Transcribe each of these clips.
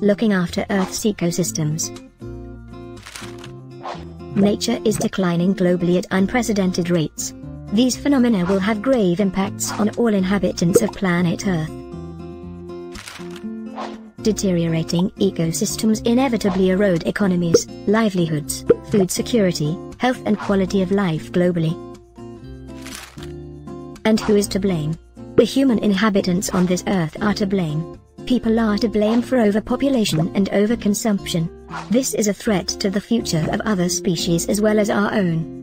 Looking after Earth's ecosystems. Nature is declining globally at unprecedented rates. These phenomena will have grave impacts on all inhabitants of planet Earth. Deteriorating ecosystems inevitably erode economies, livelihoods, food security, health and quality of life globally. And who is to blame? The human inhabitants on this earth are to blame. People are to blame for overpopulation and overconsumption. This is a threat to the future of other species as well as our own.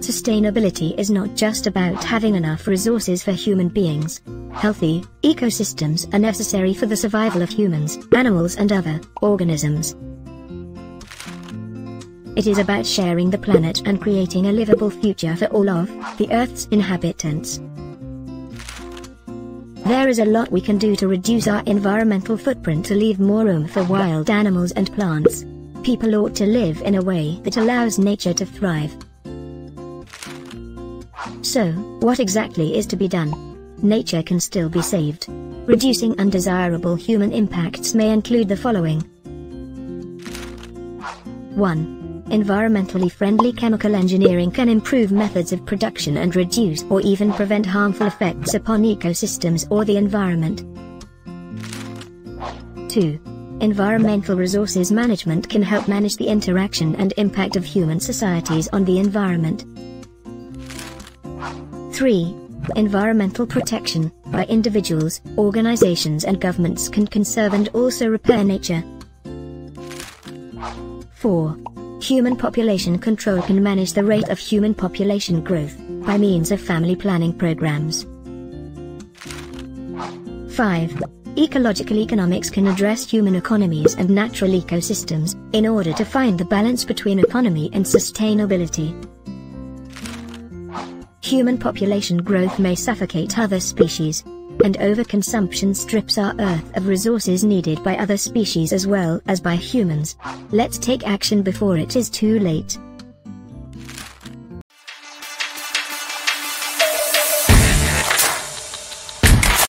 Sustainability is not just about having enough resources for human beings. Healthy ecosystems are necessary for the survival of humans, animals and other organisms. It is about sharing the planet and creating a livable future for all of the Earth's inhabitants. There is a lot we can do to reduce our environmental footprint to leave more room for wild animals and plants. People ought to live in a way that allows nature to thrive. So, what exactly is to be done? Nature can still be saved. Reducing undesirable human impacts may include the following. 1. Environmentally friendly chemical engineering can improve methods of production and reduce or even prevent harmful effects upon ecosystems or the environment. 2. Environmental resources management can help manage the interaction and impact of human societies on the environment. 3. Environmental protection by individuals, organizations and governments can conserve and also repair nature. 4. Human population control can manage the rate of human population growth by means of family planning programs. 5. Ecological economics can address human economies and natural ecosystems in order to find the balance between economy and sustainability. Human population growth may suffocate other species, and overconsumption strips our Earth of resources needed by other species as well as by humans. Let's take action before it is too late.